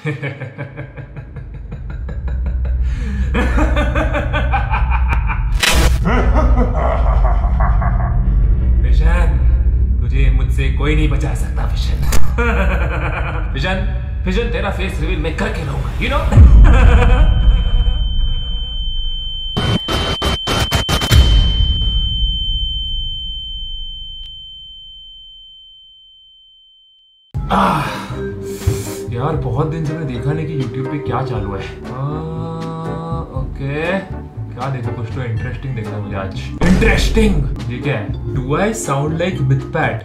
Fission, तुझे मुझसे कोई नहीं बचा सकता फिशन। फिशन, फिशन तेरा फेस रिवील मैं करके रहूंगा, यू नो। यार बहुत दिन से मैंने देखा नहीं कि YouTube पे क्या चालू है। ओके, क्या देखा? कुछ तो इंटरेस्टिंग देखा मुझे आज। इंटरेस्टिंग ठीक है। Do I sound like Mythpat?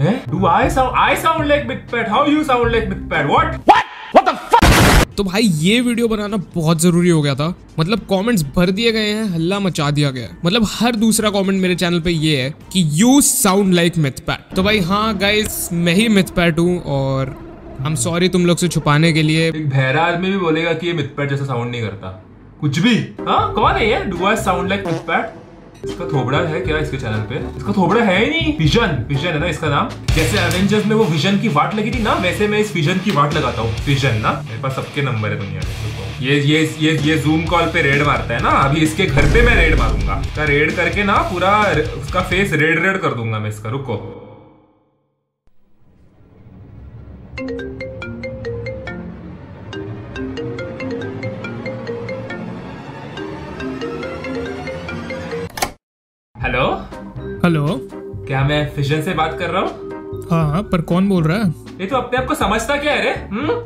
हैं? Do I sound like Mythpat? How you sound like Mythpat? What what what the fuck? तो भाई ये वीडियो बनाना बहुत जरूरी हो गया था। मतलब कमेंट्स भर दिए गए हैं, हल्ला मचा दिया गया है। मतलब हर दूसरा कमेंट मेरे चैनल पे ये है कि यू साउंड लाइक मिथपैट। तो भाई हाँ गाइस, मैं ही मिथपैट हूँ और I'm sorry तुम लोग से छुपाने के लिए। एक भैरा आदमी भी बोलेगा कि ये मिथपैट जैसा साउंड नहीं करता कुछ भी। हाँ कौन है ये? Do I sound like Mythpat? इसका थोबड़ा है क्या इसके चैनल पे? इसका थोबड़ा है ही नहीं। फिशन, फिशन है ना इसका नाम। जैसे एवेंजर्स में वो विजन की वाट लगी थी ना, वैसे मैं इस फिशन की वाट लगाता हूँ। फिशन ना मेरे पास सबके नंबर है दुनिया में। ये जूम कॉल पे रेड मारता है ना, अभी इसके घर पे मैं रेड मारूंगा। इसका रेड करके ना पूरा उसका फेस रेड रेड कर दूंगा मैं इसका। रुको हेलो हेलो, क्या मैं फिशन से बात कर रहा हूँ? हाँ पर कौन बोल रहा है? ये तो अपने आप को समझता क्या है रे?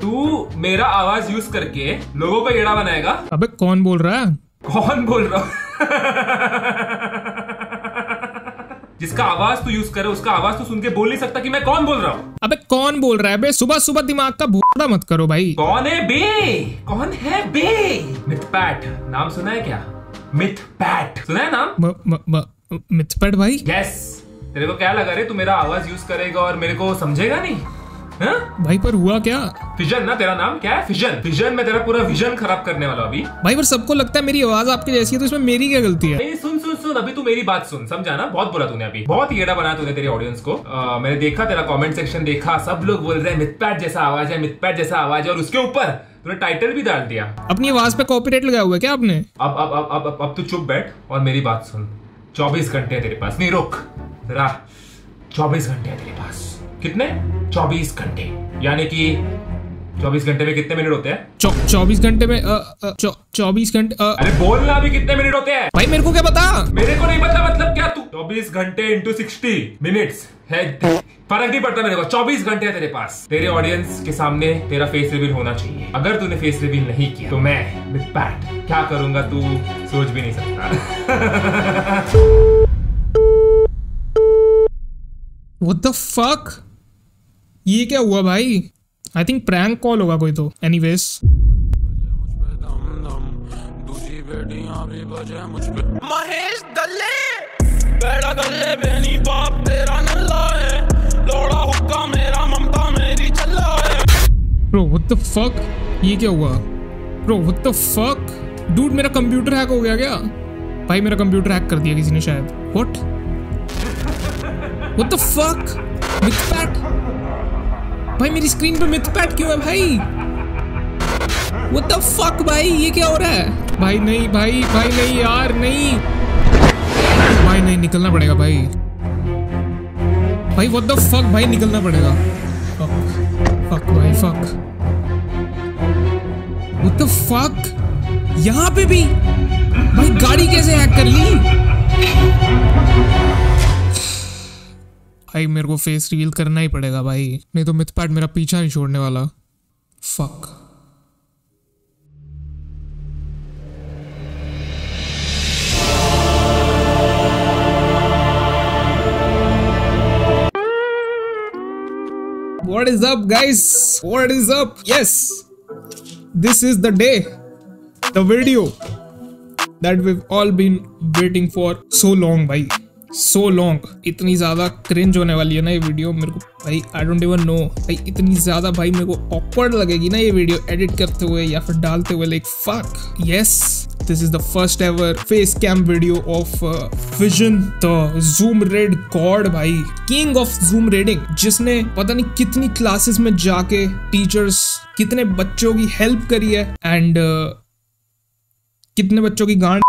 तू मेरा आवाज यूज करके लोगों को एड़ा बनाएगा। अबे कौन बोल रहा है? कौन बोल रहा हूँ? जिसका आवाज तू यूज करे उसका आवाज तू सुन के बोल नहीं सकता कि मैं कौन बोल रहा हूँ। अबे कौन बोल रहा है बे? सुबह सुबह दिमाग का भूखड़ा मत करो भाई। कौन है बे? कौन है बे? मिथपैट नाम सुना है क्या? मिथपैट सुना है नाम? मिथपैट भाई yes। तेरे को क्या लगा रे? तू मेरा आवाज यूज करेगा और मेरे को समझेगा नहीं हा? भाई पर हुआ क्या? फिशन ना तेरा नाम? क्या है? फिशन। फिशन मैं तेरा पूरा विजन खराब करने वाला अभी। भाई पर सबको लगता है मेरी आवाज आपके जैसी है, तो इसमें मेरी क्या गलती है? सुन सुन सुन, अभी तू मेरी बात सुन, समझा ना? बहुत बुरा तूने अभी, बहुत येड़ा बनाया तूने तेरे ऑडियंस को। मैंने देखा तेरा कॉमेंट सेक्शन देखा, सब लोग बोल रहे हैं मिथपैट जैसा आवाज है, मिथपैट जैसा आवाज है, और उसके ऊपर तूने टाइटल भी डाल दिया। अपनी आवाज पे कॉपीराइट लगाया हुआ है क्या आपने? अब तू चुप बैठ और मेरी बात सुन। 24 घंटे है तेरे पास। नहीं रोक जरा, 24 घंटे है तेरे पास। कितने? 24 घंटे। यानी कि 24 घंटे में कितने मिनट होते हैं? 24 घंटे में 24 घंटे। अरे बोलना अभी कितने मिनट होते हैं? भाई मेरे को क्या पता? मेरे को नहीं पता मतलब क्या? तू 24 घंटे इंटू 60 मिनट्स है, फर्क नहीं पड़ता मेरे को। 24 घंटे है तेरे पास। तेरे ऑडियंस के सामने तेरा फेस रिवील होना चाहिए। अगर तूने फेस रिवील नहीं किया तो मैं मिथपैट क्या करूंगा तू सोच भी नहीं सकता। What the fuck? ये क्या हुआ भाई? आई थिंक प्रैंक कॉल होगा कोई तो। एनीवेज महेश दल्ले बेड़ा गल्ले बहनी बाप तेरा नल्ला है, लोड़ा हुक्का मेरा ममता मेरी चल्ला है। Bro what the fuck? ये क्या हुआ? Bro what the fuck? Dude मेरा कंप्यूटर हैक हो गया क्या? भाई मेरा कंप्यूटर हैक कर दिया किसी ने शायद। What? What the fuck? Mythpat? भाई मेरी स्क्रीन पे मिथपैट क्यों है भाई? What the fuck भाई ये क्या हो रहा है? भाई नहीं भाई, भाई नहीं यार नहीं, भाई नहीं निकलना पड़ेगा भाई। भाई what the fuck भाई निकलना पड़ेगा। Fuck, fuck भाई fuck। What the fuck? यहाँ पे भी भाई गाड़ी कैसे हैक कर ली? भाई मेरे को फेस रिवील करना ही पड़ेगा भाई, नहीं तो मिथपैट मेरा पीछा नहीं छोड़ने वाला। Fuck। What is up guys? What is up? Yes, this is the day, the video that we've all been waiting for so long भाई। सो लॉन्ग, इतनी ज़्यादा क्रिंज होने वाली है ना ये वीडियो मेरे को भाई, आई डोंट इवन नो भाई, इतनी ज़्यादा भाई मेरे को ऑकवर्ड लगेगी ना ये वीडियो एडिट करते हुए या फिर डालते हुए, like fuck. Yes, this is the first ever face cam video of Fission, the zoom raid god भाई, king of zoom raiding, जिसने पता नहीं कितनी क्लासेस में जाके टीचर्स कितने बच्चों की हेल्प करी है एंड कितने बच्चों की गांड।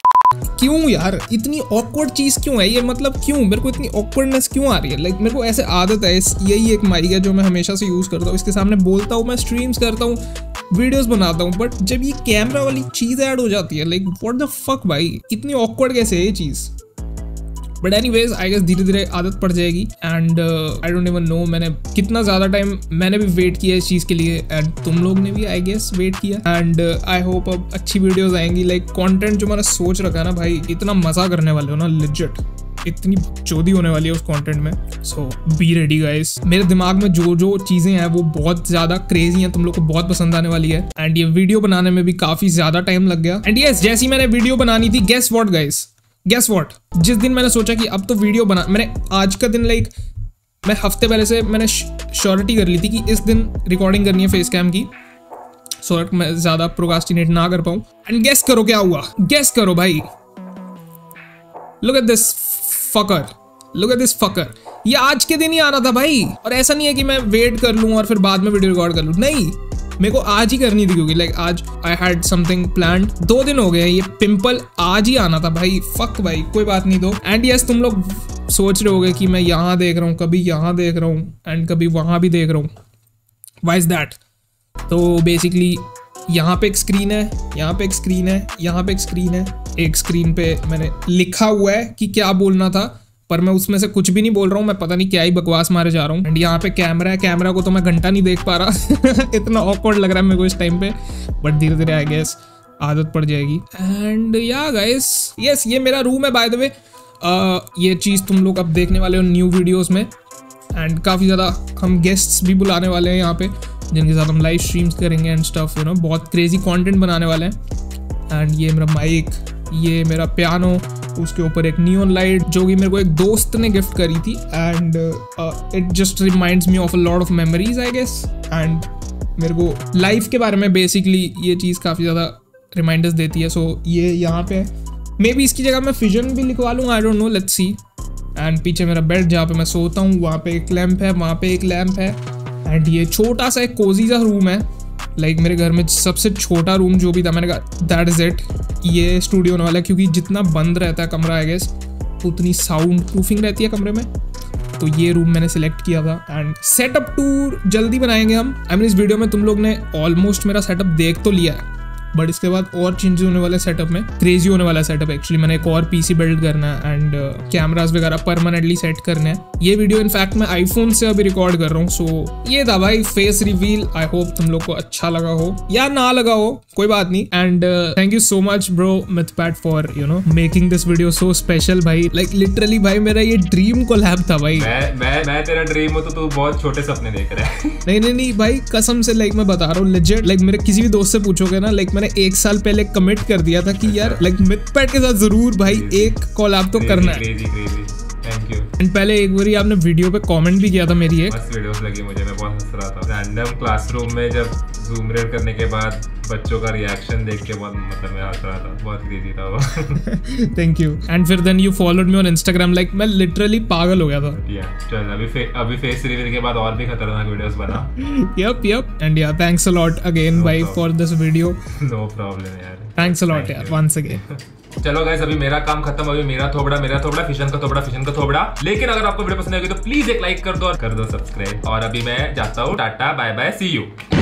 क्यों यार इतनी ऑकवर्ड चीज क्यों है ये, मतलब क्यों मेरे को इतनी ऑकवर्डनेस क्यों आ रही है? लाइक मेरे को ऐसे आदत है, यही एक माइक है जो मैं हमेशा से यूज करता हूँ, इसके सामने बोलता हूँ, मैं स्ट्रीम्स करता हूँ, वीडियोस बनाता हूँ, बट जब ये कैमरा वाली चीज ऐड हो जाती है लाइक व्हाट द फक भाई, इतनी ऑकवर्ड कैसे है ये चीज। बट एनीवेज आई गेस धीरे धीरे आदत पड़ जाएगी and I don't even know मैंने कितना ज़्यादा टाइम मैंने भी वेट किया इस चीज़ के लिए एंड तुम लोग ने भी आई गेस वेट किया एंड आई होप अब अच्छी वीडियोस आएंगी। लाइक कंटेंट जो मैंने सोच रखा है ना भाई, इतना मज़ा करने वाले हो ना, लिजिट इतनी चोदी होने वाली है उस कंटेंट में। सो बी रेडी गाइस, मेरे दिमाग में जो जो चीज़ें हैं वो बहुत ज़्यादा क्रेजी हैं, तुम लोग को बहुत पसंद आने वाली है एंड ये वीडियो बनाने में भी काफ़ी ज़्यादा टाइम लग गया। एंड यस, जैसी मैंने वीडियो बनानी थी, guess what guys, guess what, जिस दिन मैंने सोचा कि अब तो वीडियो बना, मैंने आज का दिन लाइक मैं हफ्ते पहले से मैंने श्योरिटी कर ली थी कि इस दिन रिकॉर्डिंग करनी है फेस कैम की, सो दैट मैं ज़्यादा प्रोकास्टिनेट ना कर पाऊँ। एंड गेस करो क्या हुआ, गेस करो भाई, look at this fucker, look at this fucker, ये आज के दिन ही आना था भाई। और ऐसा नहीं है कि मैं वेट कर लूँ और फिर बाद में वीडियो रिकॉर्ड कर लूँ, नहीं, मेरे को आज ही करनी थी क्योंकि लाइक आज आई हैड समथिंग प्लान्ड। 2 दिन हो गए, ये पिंपल आज ही आना था भाई, फक भाई, कोई बात नहीं दो। एंड यस, तुम लोग सोच रहे होगे कि मैं यहाँ देख रहा हूँ, कभी यहाँ देख रहा हूँ एंड कभी वहाँ भी देख रहा हूँ, व्हाई इज दैट? तो बेसिकली यहाँ पे एक स्क्रीन है, यहाँ पे एक स्क्रीन है, यहाँ पे एक स्क्रीन है, एक स्क्रीन पे मैंने लिखा हुआ है कि क्या बोलना था पर मैं उसमें से कुछ भी नहीं बोल रहा हूँ, मैं पता नहीं क्या ही बकवास मारे जा रहा हूँ। एंड यहाँ पे कैमरा है, कैमरा को तो मैं घंटा नहीं देख पा रहा इतना ऑकवर्ड लग रहा है मेरे को इस टाइम पे, बट धीरे धीरे आई गेस आदत पड़ जाएगी। एंड या गाइस, यस, ये मेरा रूम है बाय द वे, ये चीज़ तुम लोग अब देखने वाले हो न्यू वीडियोज़ में एंड काफ़ी ज़्यादा हम गेस्ट्स भी बुलाने वाले हैं यहाँ पे, जिनके साथ हम लाइव स्ट्रीम्स करेंगे एंड स्टफ, यू नो, बहुत क्रेजी कॉन्टेंट बनाने वाले हैं। एंड ये मेरा माइक, ये मेरा पियानो, उसके ऊपर एक नियॉन लाइट जो कि मेरे को एक दोस्त ने गिफ्ट करी थी and it just reminds me of a lot of memories I guess. And मेरे को लाइफ के बारे में बेसिकली ये चीज़ काफ़ी ज़्यादा रिमाइंडर्स देती है। सो ये यहाँ पे मे बी इसकी जगह मैं फिजन भी लिखवा लूँ, I don't know, let's see. And पीछे मेरा बेड जहाँ पे मैं सोता हूँ, वहाँ पे एक लैम्प है, वहाँ पे एक लैम्प है एंड ये छोटा सा एक कोजी सा रूम है, लाइक मेरे घर में सबसे छोटा रूम जो भी था, मैंने कहा दैट इज़ इट, ये स्टूडियो होने वाला है क्योंकि जितना बंद रहता है कमरा आई गेस उतनी साउंड प्रूफिंग रहती है कमरे में, तो ये रूम मैंने सेलेक्ट किया था। एंड सेटअप टूर जल्दी बनाएंगे हम, आई मीन इस वीडियो में तुम लोग ने ऑलमोस्ट मेरा सेटअप देख तो लिया है बट इसके बाद और चेंजेस होने वाले सेटअप में, क्रेजी होने वाला सेटअप एक्चुअली। मैंने एक और पीसी बिल्ड करना है एंड कैमरास वगैरह परमानेंटली सेट करने हैं। ये वीडियो इनफैक्ट मैं आईफोन से अभी रिकॉर्ड कर रहा हूँ। सो ये था भाई फेस रिवील, आई होप तुम लोग को अच्छा लगा हो या ना लगा हो, कोई बात नहीं। And thank you so much bro Mythpat for, you know, making this video so special भाई, लाइक लिटरली भाई मेरा ये ड्रीम कोलैब था भाई। मैं तेरा ड्रीम हो तो तू बहुत छोटे सपने देख रहा है नहीं भाई, कसम से, लाइक मैं बता रहा हूँ लेजिट, लाइक मेरे किसी भी दोस्त से पूछोगे ना, लाइक मैंने 1 साल पहले कमिट कर दिया था कि यार लाइक मिथपैट के साथ जरूर भाई एक कोलैब तो करना है। Thank you. एंड पहले एक बार आपने वीडियो पे कमेंट भी किया था मेरी, एक मस्त वीडियोस लगी मुझे, मैं बहुत हंस रहा था रैंडम क्लासरूम में, जब जूम रेड करने के बाद बच्चों का रिएक्शन देख के बहुत, मतलब मैं हंस रहा था, बहुत क्रेजी था वो। Thank you. एंड फिर then you followed me on Instagram, like मैं लिटरली पागल हो गया था। चल अभी फेस रिवील के बाद और भी खतरनाक वीडियोस बना। Yup yup. एंड यार थैंक्स अ लॉट अगेन भाई for this video. No problem यार, थैंक्स अ लॉट यार वंस अगेन। चलो गाइस, अभी मेरा काम खत्म, अभी मेरा थोबड़ा, फिशन का थोबड़ा। लेकिन अगर आपको वीडियो पसंद आएगी तो प्लीज एक लाइक कर दो और कर दो सब्सक्राइब, और अभी मैं जाता हूँ, tata bye bye, see you.